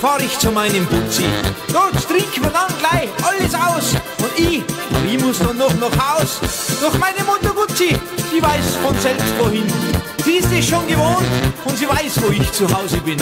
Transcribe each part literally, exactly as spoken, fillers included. fahr ich zu meinem Putzi. Dort trinken wir dann gleich alles aus. Und ich, ich muss dann noch nach Haus. Doch meine Mutter Gutzi, die weiß von selbst wohin. Sie ist es schon gewohnt und sie weiß, wo ich zu Hause bin.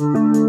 Music.